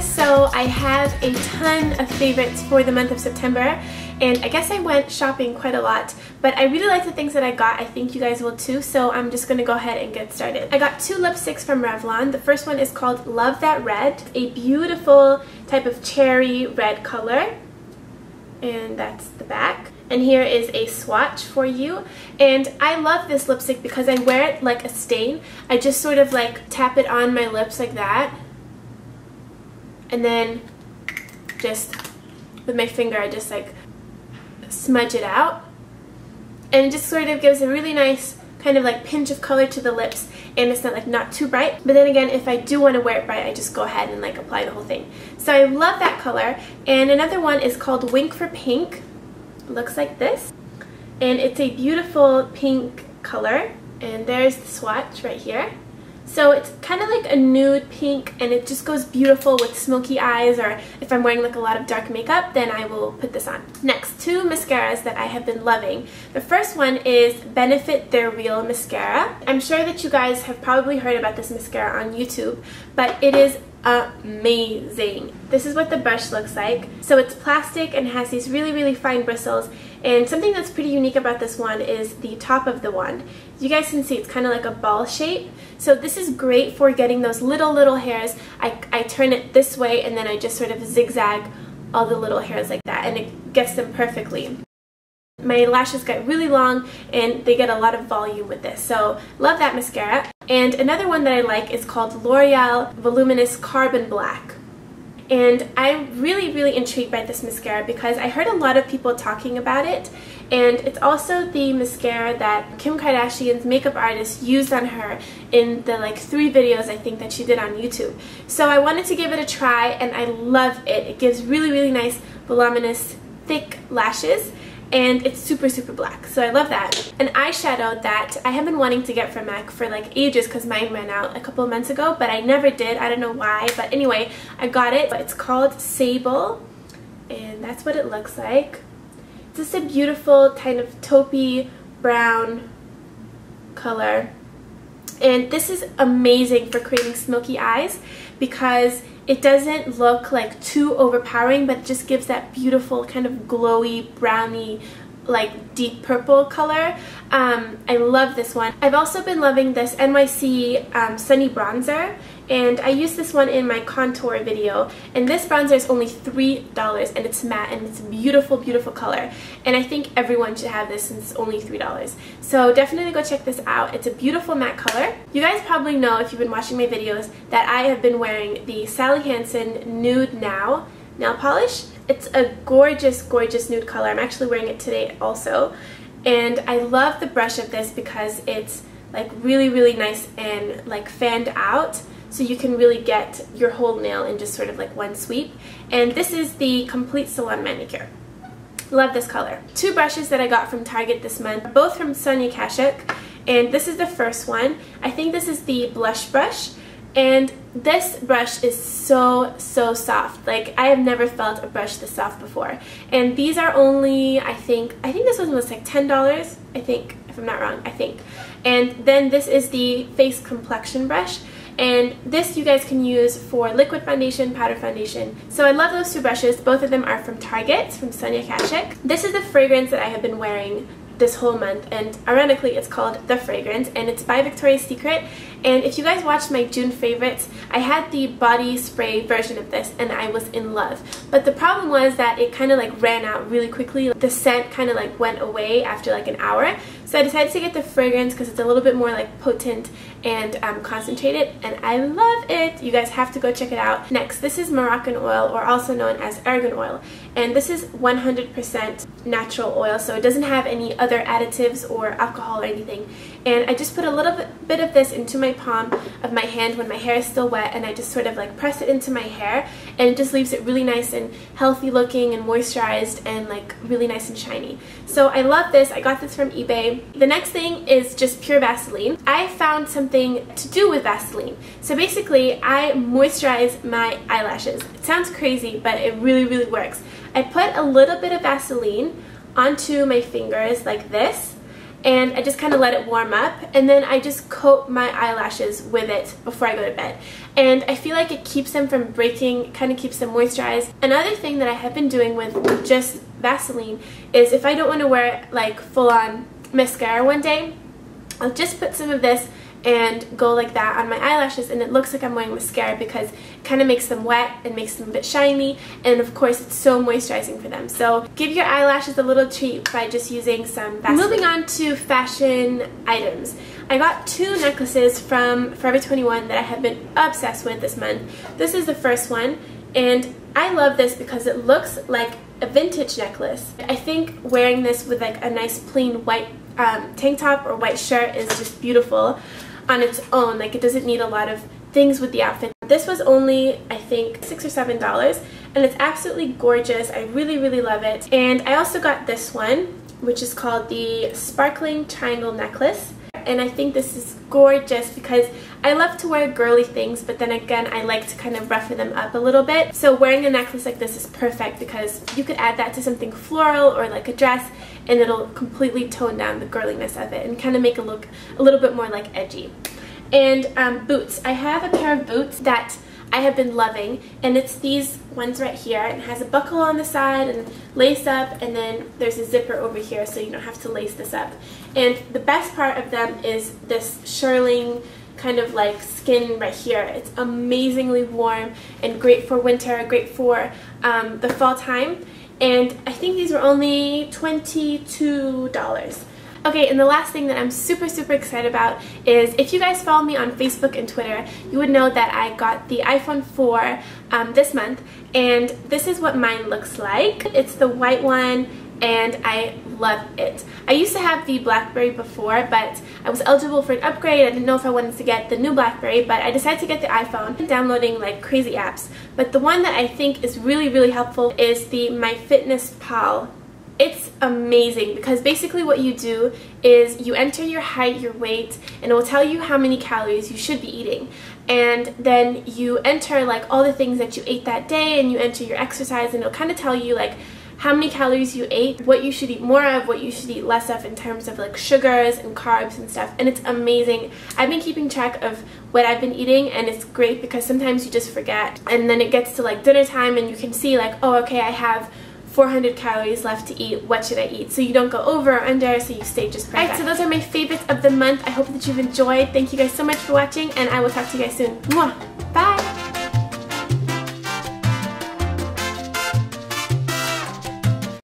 guys, so I have a ton of favorites for the month of September, and I guess I went shopping quite a lot, but I really like the things that I got. I think you guys will too, so I'm just going to go ahead and get started. I got two lipsticks from Revlon. The first one is called Love That Red, a beautiful type of cherry red color, and that's the back. And here is a swatch for you. And I love this lipstick because I wear it like a stain. I just sort of like tap it on my lips like that. And then just with my finger, I just like smudge it out. And it just sort of gives a really nice kind of like pinch of color to the lips, and it's not too bright. But then again, if I do want to wear it bright, I just go ahead and like apply the whole thing. So I love that color. And another one is called Wink for Pink. It looks like this. And it's a beautiful pink color. And there's the swatch right here. So it's kind of like a nude pink, and it just goes beautiful with smoky eyes, or if I'm wearing like a lot of dark makeup, then I will put this on. Next, two mascaras that I have been loving. The first one is Benefit Their Real Mascara. I'm sure that you guys have probably heard about this mascara on YouTube, but it is amazing. This is what the brush looks like. So it's plastic and has these really, really fine bristles. And something that's pretty unique about this one is the top of the wand. You guys can see it's kind of like a ball shape. So this is great for getting those little hairs. I turn it this way and then I just sort of zigzag all the little hairs like that, and it gets them perfectly. My lashes get really long and they get a lot of volume with this. So love that mascara. And another one that I like is called L'Oreal Voluminous Carbon Black. And I'm really, really intrigued by this mascara because I heard a lot of people talking about it. And it's also the mascara that Kim Kardashian's makeup artist used on her in the like 3 videos I think that she did on YouTube. So I wanted to give it a try, and I love it. It gives really, really nice voluminous thick lashes. And it's super, super black, so I love that. An eyeshadow that I have been wanting to get from MAC for like ages because mine ran out a couple of months ago, but I never did. I don't know why, but anyway, I got it. It's called Sable, and that's what it looks like. It's just a beautiful kind of taupey brown color. And this is amazing for creating smoky eyes because it doesn't look like too overpowering, but it just gives that beautiful kind of glowy, browny, like deep purple color. I love this one. I've also been loving this NYC Sunny Bronzer, and I used this one in my contour video. And this bronzer is only $3, and it's matte, and it's a beautiful, beautiful color. And I think everyone should have this since it's only $3. So definitely go check this out. It's a beautiful matte color. You guys probably know, if you've been watching my videos, that I have been wearing the Sally Hansen Nude Now nail polish. It's a gorgeous, gorgeous nude color. I'm actually wearing it today also. And I love the brush of this because it's like really, really nice and like fanned out. So you can really get your whole nail in just sort of like one sweep. And this is the Complete Salon Manicure. Love this color. Two brushes that I got from Target this month, both from Sonia Kashuk. And this is the first one. I think this is the blush brush. And this brush is so, so soft. Like, I have never felt a brush this soft before. And these are only, I think this one was like $10, I think, if I'm not wrong, I think. And then this is the Face Complexion Brush. And this you guys can use for liquid foundation, powder foundation. So I love those two brushes. Both of them are from Target, from Sonia Kashuk. This is the fragrance that I have been wearing this whole month, and ironically it's called The Fragrance, and it's by Victoria's Secret. And if you guys watched my June favorites, I had the body spray version of this, and I was in love. But the problem was that it kind of like ran out really quickly. The scent kind of like went away after like an hour. So I decided to get The Fragrance because it's a little bit more like potent and concentrated, and I love it. You guys have to go check it out. Next, this is Moroccan Oil, or also known as Argan Oil. And this is 100% natural oil, so it doesn't have any other additives or alcohol or anything. And I just put a little bit of this into my palm of my hand when my hair is still wet, and I just sort of like press it into my hair, and it just leaves it really nice and healthy looking and moisturized and like really nice and shiny. So I love this. I got this from eBay. The next thing is just pure Vaseline. I found something to do with Vaseline. So basically I moisturize my eyelashes. It sounds crazy, but it really, really works. I put a little bit of Vaseline onto my fingers like this, and I just kind of let it warm up, and then I just coat my eyelashes with it before I go to bed. And I feel like it keeps them from breaking, kind of keeps them moisturized. Another thing that I have been doing with just Vaseline is if I don't want to wear like full-on mascara one day, I'll just put some of this and go like that on my eyelashes, and it looks like I'm wearing mascara because it kind of makes them wet and makes them a bit shiny, and of course it's so moisturizing for them. So give your eyelashes a little treat by just using some Vaseline. Moving on to fashion items. I got two necklaces from Forever 21 that I have been obsessed with this month. This is the first one, and I love this because it looks like a vintage necklace. I think wearing this with like a nice plain white tank top or white shirt is just beautiful on its own. Like, it doesn't need a lot of things with the outfit. This was only, I think, $6 or $7, and it's absolutely gorgeous. I really, really love it. And I also got this one, which is called the Sparkling Triangle Necklace. And I think this is gorgeous because I love to wear girly things, but then again, I like to kind of roughen them up a little bit. So wearing a necklace like this is perfect because you could add that to something floral or like a dress, and it'll completely tone down the girliness of it and kind of make it look a little bit more like edgy. And boots. I have a pair of boots that I have been loving, and it's these ones right here, and it has a buckle on the side and lace up, and then there's a zipper over here so you don't have to lace this up. And the best part of them is this shirling kind of like skin right here. It's amazingly warm and great for winter, great for the fall time, and I think these were only $22. Okay, and the last thing that I'm super excited about is, if you guys follow me on Facebook and Twitter, you would know that I got the iPhone 4 this month, and this is what mine looks like. It's the white one, and I love it. I used to have the BlackBerry before, but I was eligible for an upgrade. I didn't know if I wanted to get the new BlackBerry, but I decided to get the iPhone. I'm downloading like crazy apps, but the one that I think is really helpful is the My Fitness Pal. It's amazing because basically what you do is you enter your height, your weight, and it will tell you how many calories you should be eating. And then you enter like all the things that you ate that day, and you enter your exercise, and it'll kind of tell you like how many calories you ate, what you should eat more of, what you should eat less of in terms of like sugars and carbs and stuff. And it's amazing. I've been keeping track of what I've been eating, and it's great because sometimes you just forget. And then it gets to like dinner time, and you can see like, oh, okay, I have 400 calories left to eat, what should I eat? So you don't go over or under, so you stay just perfect. Alright, so those are my favorites of the month. I hope that you've enjoyed. Thank you guys so much for watching, and I will talk to you guys soon. Mwah!